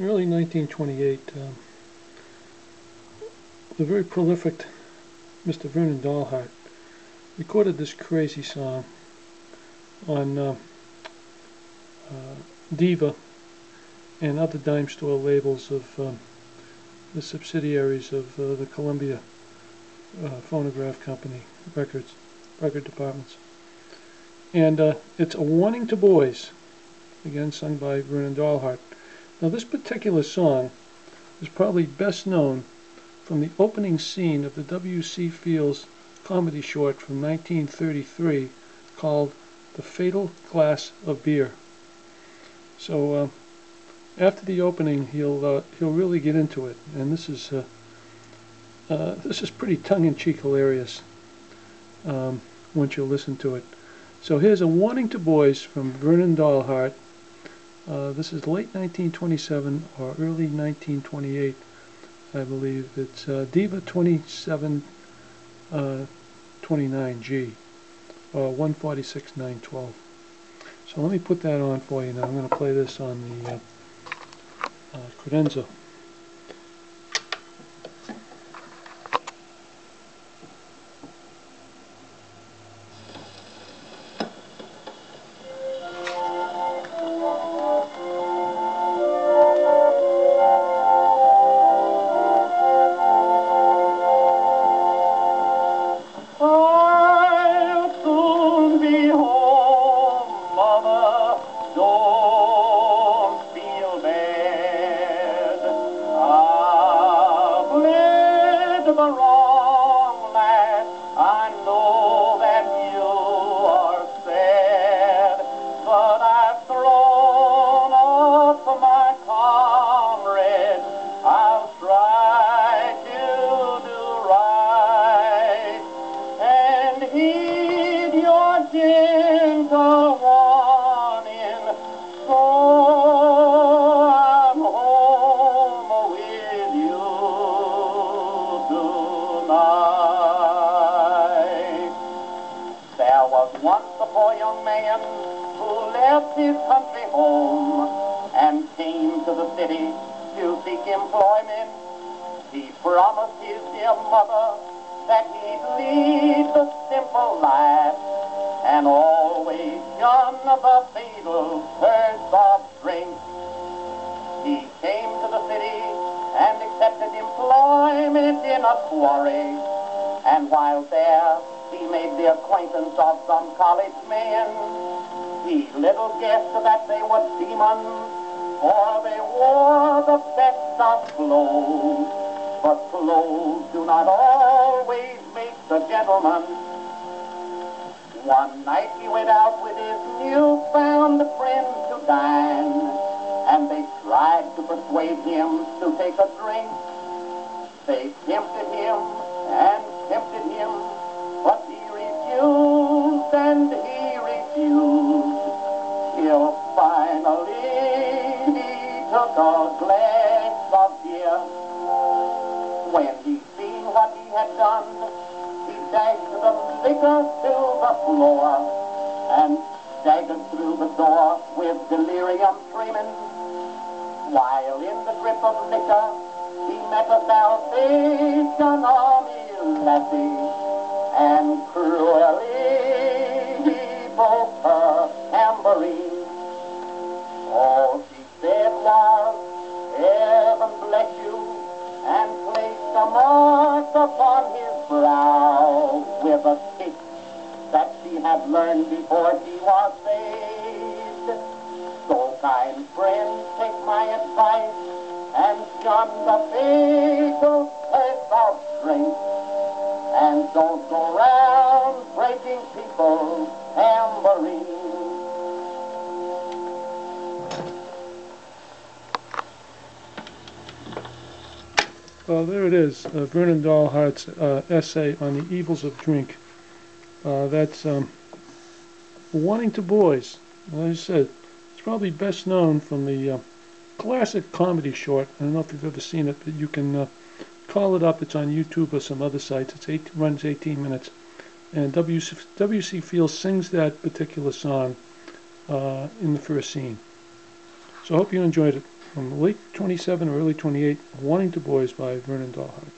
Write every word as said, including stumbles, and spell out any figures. early nineteen twenty-eight, uh, the very prolific Mister Vernon Dalhart recorded this crazy song on uh, uh, Diva and other dime store labels of um, the subsidiaries of uh, the Columbia uh, Phonograph Company records, record departments. And uh, it's A Warning to Boys, again sung by Vernon Dalhart. Now this particular song is probably best known from the opening scene of the W C Fields comedy short from nineteen thirty-three called The Fatal Glass of Beer. So uh, after the opening, he'll uh, he'll really get into it, and this is uh, uh, this is pretty tongue-in-cheek hilarious um, once you listen to it. So here's A Warning to Boys from Vernon Dalhart. Uh, this is late nineteen twenty-seven or early nineteen twenty-eight, I believe. It's uh, Diva twenty-seven twenty-nine G, or one forty-six nine twelve. So let me put that on for you now. I'm going to play this on the uh, uh, credenza. His country home and came to the city to seek employment. He promised his dear mother that he'd lead the simple life and always shun the fatal curse of drink. He came to the city and accepted employment in a quarry, and while there he made the acquaintance of some college men. He little guessed that they were demons, for they wore the best of clothes. But clothes do not always make the gentleman. One night he went out with his newfound friends to dine, and they tried to persuade him to take a drink. They tempted him and tempted him, but he refused and he refused. Till finally he took a glass of beer. When he seen what he had done, he dashed the liquor to the floor and staggered through the door with delirium tremens. While in the grip of liquor, he met a Salvation Army lassie, and cruelly he broke her tambourine. All she said was, "Heaven bless you," and placed a mark upon his brow with a kick that she had learned before she was saved. So, kind friends, take my advice and shun the fatal curse of drink, and don't go round breaking people's tambourines. Well, there it is, uh, Vernon Dalhart's uh, essay on the evils of drink. Uh, that's um, A Warning to Boys. As I said, it's probably best known from the uh, classic comedy short. I don't know if you've ever seen it, but you can uh, call it up. It's on YouTube or some other sites. It eight, runs eighteen minutes. And W C Fields sings that particular song uh, in the first scene. So I hope you enjoyed it. from late twenty-seven or early twenty-eight, A Warning to Boys by Vernon Dalhart.